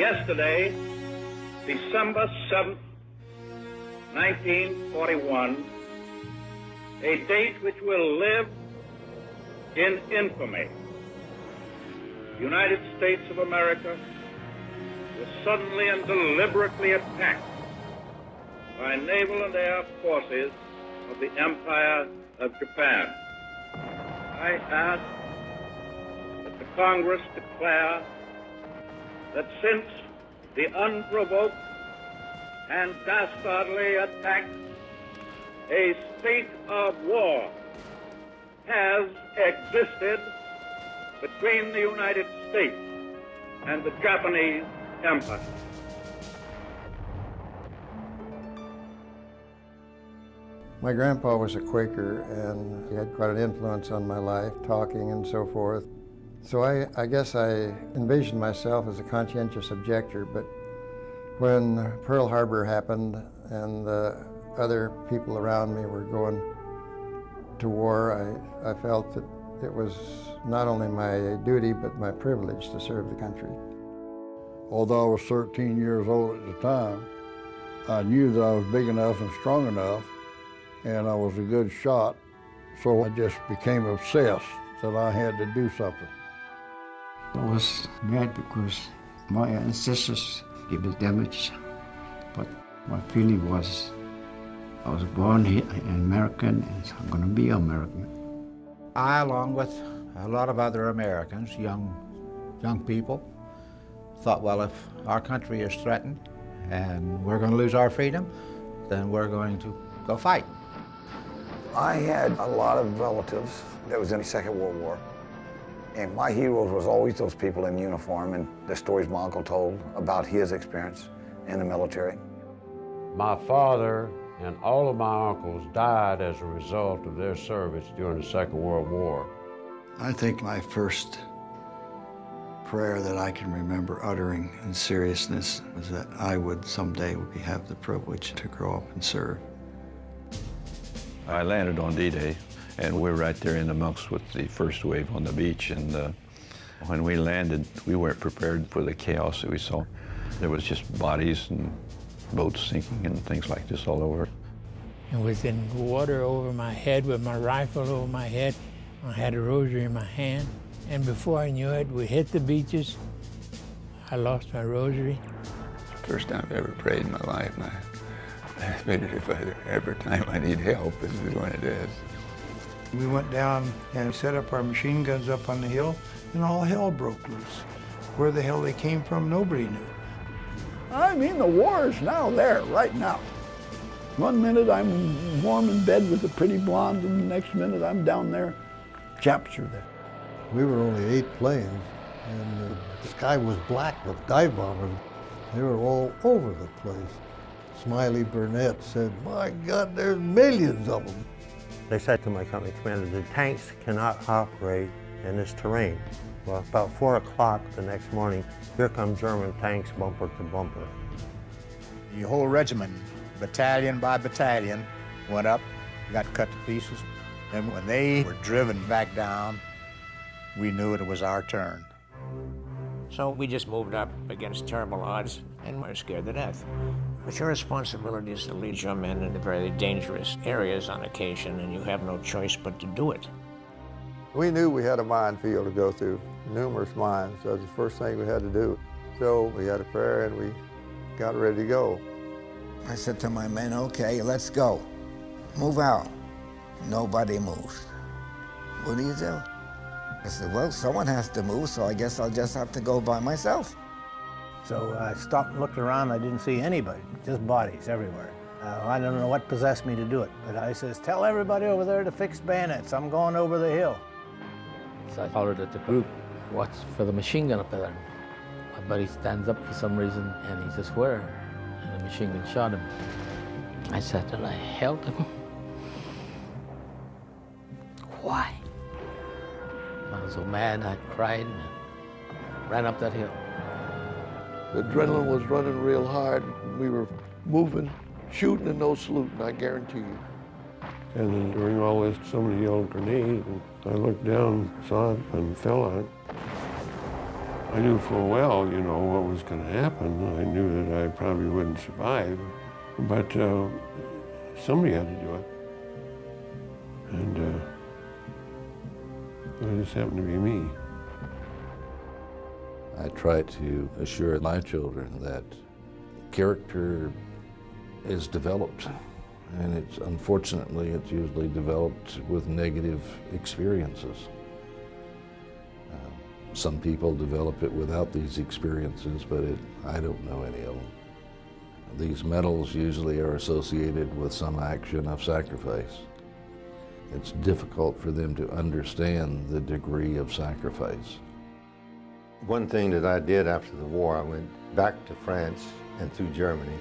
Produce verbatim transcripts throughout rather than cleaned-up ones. Yesterday, December seventh, nineteen forty-one, a date which will live in infamy. The United States of America was suddenly and deliberately attacked by naval and air forces of the Empire of Japan. I ask that the Congress declare that since the unprovoked and dastardly attack, a state of war has existed between the United States and the Japanese Empire. My grandpa was a Quaker, and he had quite an influence on my life, talking and so forth. So I, I guess I envisioned myself as a conscientious objector, but when Pearl Harbor happened and the other people around me were going to war, I, I felt that it was not only my duty, but my privilege to serve the country. Although I was thirteen years old at the time, I knew that I was big enough and strong enough, and I was a good shot, so I just became obsessed that I had to do something. I was mad because my ancestors gave the damage, but my feeling was I was born here an American, and I'm going to be American. I, along with a lot of other Americans, young, young people, thought, well, if our country is threatened and we're going to lose our freedom, then we're going to go fight. I had a lot of relatives that was in the Second World War, and my heroes was always those people in uniform and the stories my uncle told about his experience in the military. My father and all of my uncles died as a result of their service during the Second World War. I think my first prayer that I can remember uttering in seriousness was that I would someday have the privilege to grow up and serve. I landed on D-Day, and we were right there in the monks with the first wave on the beach, and uh, when we landed, we weren't prepared for the chaos that we saw. There was just bodies and boats sinking and things like this all over. I was in water over my head with my rifle over my head. I had a rosary in my hand, and before I knew it, we hit the beaches. I lost my rosary. First time I've ever prayed in my life, and I I figured if I, every time I need help, this is when it is. We went down and set up our machine guns up on the hill, and all hell broke loose. Where the hell they came from, nobody knew. I mean, the war is now there, right now. One minute I'm warm in bed with a pretty blonde, and the next minute I'm down there. Chaps are there. We were only eight planes, and the sky was black with dive bombers. They were all over the place. Smiley Burnett said, my God, there's millions of them. They said to my company commander, the tanks cannot operate in this terrain. Well, about four o'clock the next morning, here come German tanks bumper to bumper. The whole regiment, battalion by battalion, went up, got cut to pieces. And when they were driven back down, we knew it was our turn. So we just moved up against terrible odds and were scared to death. But your responsibility is to lead your men into very dangerous areas on occasion, and you have no choice but to do it. We knew we had a minefield to go through, numerous mines. That was the first thing we had to do. So we had a prayer and we got ready to go. I said to my men, okay, let's go. Move out. Nobody moves. What do you do? I said, well, someone has to move, so I guess I'll just have to go by myself. So I stopped and looked around. I didn't see anybody, just bodies everywhere. Uh, I don't know what possessed me to do it, but I says, tell everybody over there to fix bayonets. I'm going over the hill. So I hollered at the group, watch for the machine gun up there. My buddy stands up for some reason, and he says, where? And the machine gun shot him. I sat there and I held him. Why? I was so mad, I cried and ran up that hill. The adrenaline was running real hard. We were moving, shooting, and no saluting, I guarantee you. And then during all this, somebody yelled grenade, and I looked down, saw it, and fell on it. I knew full well, you know, what was going to happen. I knew that I probably wouldn't survive, but uh, somebody had to do it. And uh, it just happened to be me. I try to assure my children that character is developed, and it's unfortunately it's usually developed with negative experiences. Uh, some people develop it without these experiences, but it, I don't know any of them. These medals usually are associated with some action of sacrifice. It's difficult for them to understand the degree of sacrifice. One thing that I did after the war, I went back to France and through Germany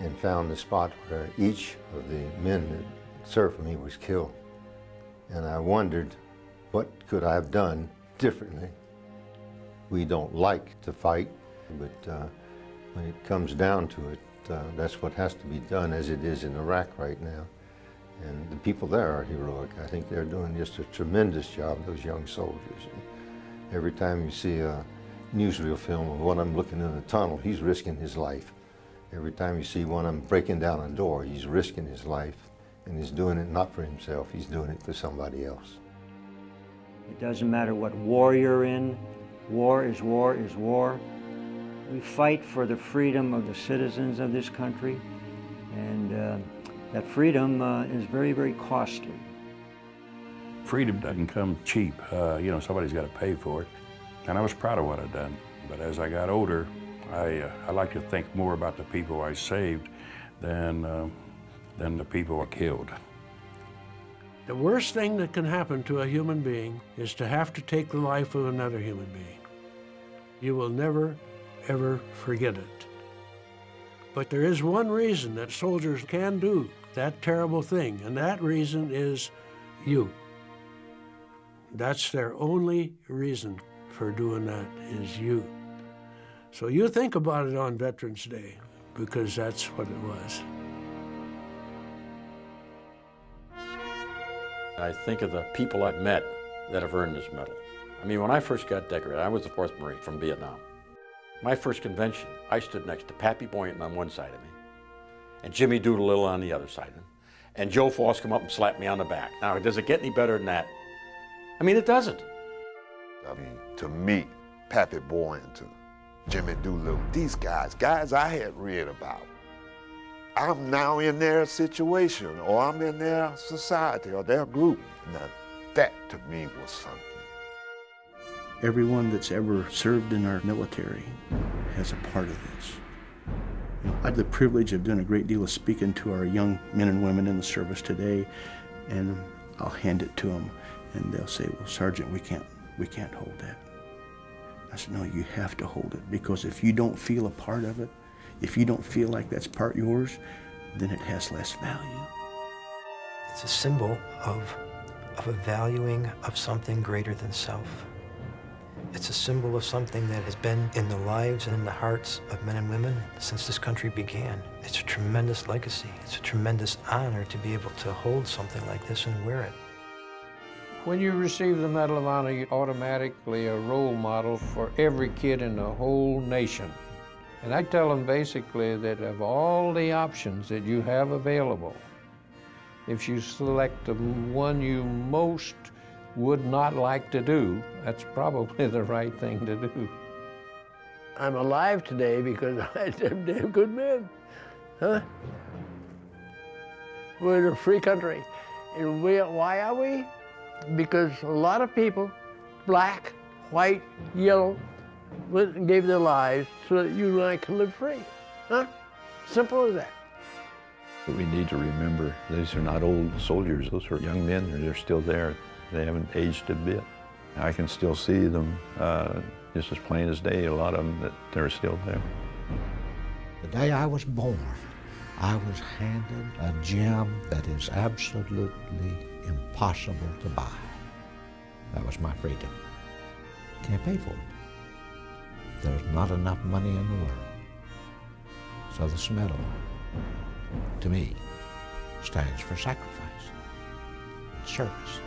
and found the spot where each of the men that served for me was killed. And I wondered, what could I have done differently? We don't like to fight, but uh, when it comes down to it, uh, that's what has to be done, as it is in Iraq right now. And the people there are heroic. I think they're doing just a tremendous job, those young soldiers. Every time you see a newsreel film of one of them looking in a tunnel, he's risking his life. Every time you see one of them breaking down a door, he's risking his life. And he's doing it not for himself, he's doing it for somebody else. It doesn't matter what war you're in, war is war is war. We fight for the freedom of the citizens of this country, and uh, that freedom uh, is very, very costly. Freedom doesn't come cheap. Uh, you know, somebody's got to pay for it. And I was proud of what I'd done. But as I got older, I, uh, I like to think more about the people I saved than, uh, than the people I killed. The worst thing that can happen to a human being is to have to take the life of another human being. You will never, ever forget it. But there is one reason that soldiers can do that terrible thing, and that reason is you. That's their only reason for doing that, is you. So you think about it on Veterans Day, because that's what it was. I think of the people I've met that have earned this medal. I mean, when I first got decorated, I was the fourth Marine from Vietnam. My first convention, I stood next to Pappy Boyington on one side of me, and Jimmy Doolittle on the other side of me, and Joe Foss come up and slapped me on the back. Now, does it get any better than that? I mean, it doesn't. I mean, to meet Pappy Boyington, Jimmy Doolittle, these guys, guys I had read about. I'm now in their situation, or I'm in their society, or their group. Now, that to me was something. Everyone that's ever served in our military has a part of this. You know, I have the privilege of doing a great deal of speaking to our young men and women in the service today, and I'll hand it to them. And they'll say, well, Sergeant, we can't, we can't hold that. I said, no, you have to hold it, because if you don't feel a part of it, if you don't feel like that's part yours, then it has less value. It's a symbol of, of a valuing of something greater than self. It's a symbol of something that has been in the lives and in the hearts of men and women since this country began. It's a tremendous legacy. It's a tremendous honor to be able to hold something like this and wear it. When you receive the Medal of Honor, you're automatically a role model for every kid in the whole nation. And I tell them basically that of all the options that you have available, if you select the one you most would not like to do, that's probably the right thing to do. I'm alive today because I had them damn good men, huh? We're in a free country. And we, why are we? Because a lot of people, black, white, yellow, gave their lives so that you and I can live free, huh? Simple as that. But we need to remember, these are not old soldiers. Those are young men, and they're still there. They haven't aged a bit. I can still see them uh, just as plain as day, a lot of them, that they're still there. The day I was born, I was handed a gem that is absolutely impossible to buy. That was my freedom. Can't pay for it. There's not enough money in the world. So this medal, to me, stands for sacrifice and service.